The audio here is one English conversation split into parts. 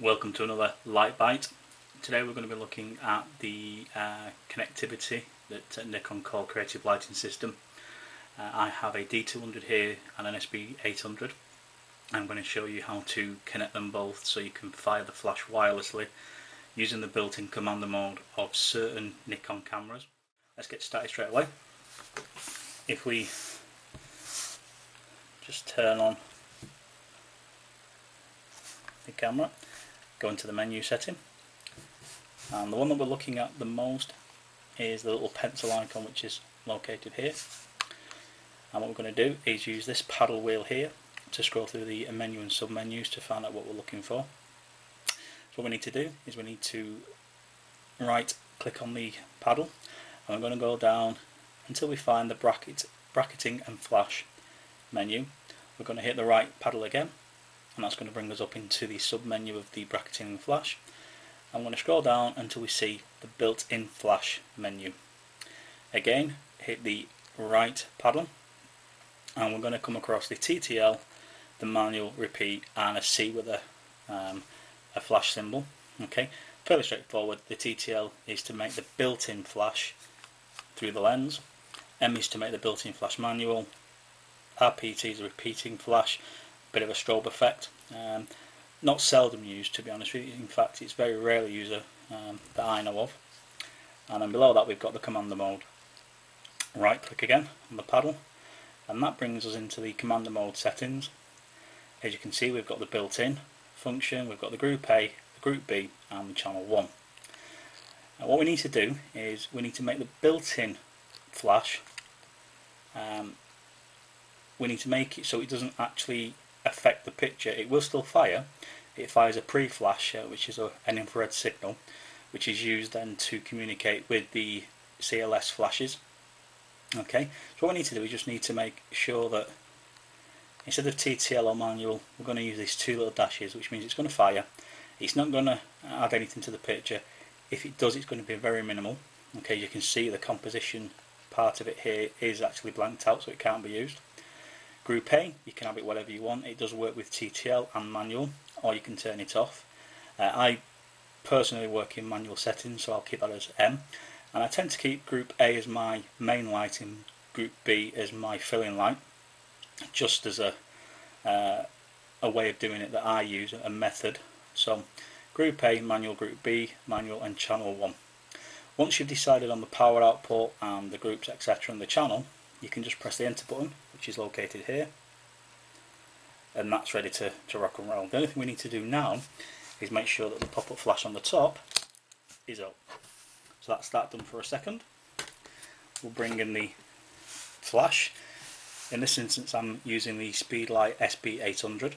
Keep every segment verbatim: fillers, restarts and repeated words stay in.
Welcome to another Light Bite. Today we're going to be looking at the uh, connectivity that Nikon call Creative Lighting System. Uh, I have a D two hundred here and an S B eight hundred. I'm going to show you how to connect them both so you can fire the flash wirelessly using the built-in commander mode of certain Nikon cameras. Let's get started straight away. If we just turn on the camera, go into the menu setting, and the one that we're looking at the most is the little pencil icon which is located here. And what we're going to do is use this paddle wheel here to scroll through the menu and submenus to find out what we're looking for. So what we need to do is we need to right click on the paddle, and we're going to go down until we find the bracket, bracketing and flash menu. We're going to hit the right paddle again, and that's going to bring us up into the sub-menu of the bracketing and flash. I'm going to scroll down until we see the built-in flash menu. Again, hit the right paddle, and we're going to come across the T T L, the manual repeat, and a C with a, um, a flash symbol. Okay, fairly straightforward. The T T L is to make the built-in flash through the lens, M is to make the built-in flash manual, R P T is a repeating flash, bit of a strobe effect, um, not seldom used, to be honest with you. In fact, it's very rarely used um, that I know of. And then below that we've got the commander mode. Right click again on the paddle, and that brings us into the commander mode settings. As you can see, we've got the built-in function, we've got the group A, the group B and the channel one. Now what we need to do is we need to make the built-in flash, um, we need to make it so it doesn't actually affect the picture. It will still fire. It fires a pre-flash, uh, which is a, an infrared signal, which is used then to communicate with the C L S flashes. Okay, so what we need to do is just need to make sure that instead of T T L or manual, we're going to use these two little dashes, which means it's going to fire. It's not going to add anything to the picture. If it does, it's going to be very minimal. Okay, you can see the composition part of it here is actually blanked out, so it can't be used. Group A, you can have it whatever you want. It does work with T T L and manual, or you can turn it off. Uh, I personally work in manual settings, so I'll keep that as M. And I tend to keep Group A as my main light and Group B as my filling light, just as a, uh, a way of doing it that I use, a method. So Group A, manual, Group B, manual and channel one. Once you've decided on the power output and the groups, et cetera and the channel, you can just press the enter button, which is located here, and that's ready to, to rock and roll. The only thing we need to do now is make sure that the pop-up flash on the top is up. So that's that done for a second. We'll bring in the flash. In this instance, I'm using the Speedlite S B eight hundred.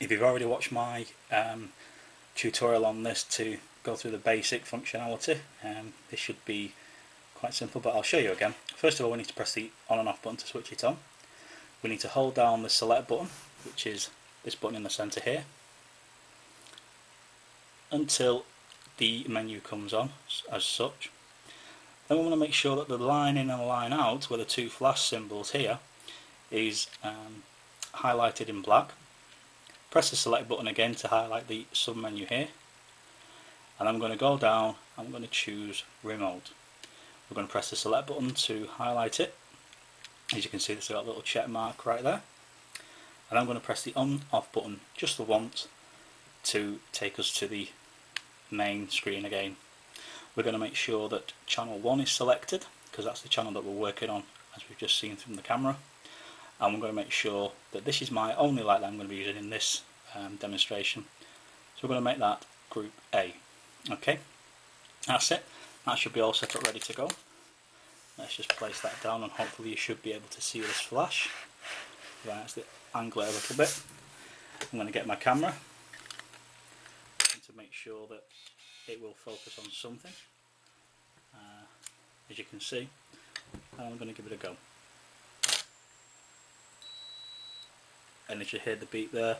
If you've already watched my um, tutorial on this to go through the basic functionality, um, this should be quite simple, but I'll show you again. First of all, we need to press the on and off button to switch it on. We need to hold down the select button, which is this button in the centre here, until the menu comes on as such. Then we want to make sure that the line in and line out, where the two flash symbols here, is um, highlighted in black. Press the select button again to highlight the sub-menu here, and I'm going to go down and I'm going to choose remote. We're going to press the select button to highlight it. As you can see, there's got a little check mark right there. And I'm going to press the on off button just the once to take us to the main screen again. We're going to make sure that channel one is selected, because that's the channel that we're working on, as we've just seen from the camera. And we're going to make sure that this is my only light that I'm going to be using in this um, demonstration. So we're going to make that Group A. Okay, that's it. That should be all set up, ready to go. Let's just place that down, and hopefully you should be able to see this flash. Right, let's angle it a little bit. I'm going to get my camera to make sure that it will focus on something, uh, as you can see, and I'm going to give it a go. And as you hear the beep there,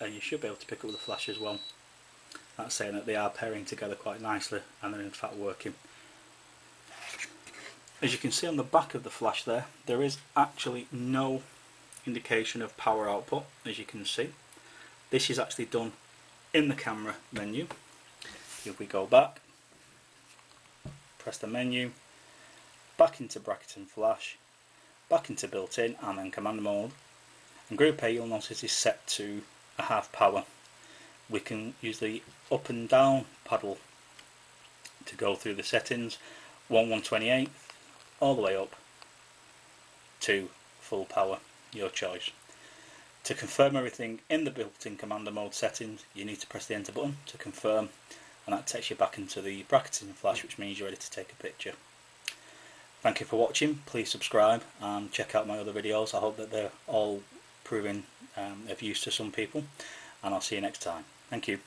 and you should be able to pick up the flash as well. That's saying that they are pairing together quite nicely, and they're in fact working. As you can see on the back of the flash there, there is actually no indication of power output, as you can see. This is actually done in the camera menu. If we go back, press the menu, back into bracket and flash, back into built-in and then command mode, and group A you'll notice is set to a half power. We can use the up and down paddle to go through the settings, one one twenty-eighth all the way up to full power, your choice. To confirm everything in the built-in commander mode settings, you need to press the enter button to confirm, and that takes you back into the bracketing flash, which means you're ready to take a picture. Thank you for watching. Please subscribe and check out my other videos. I hope that they're all proving um, of use to some people, and I'll see you next time. Thank you.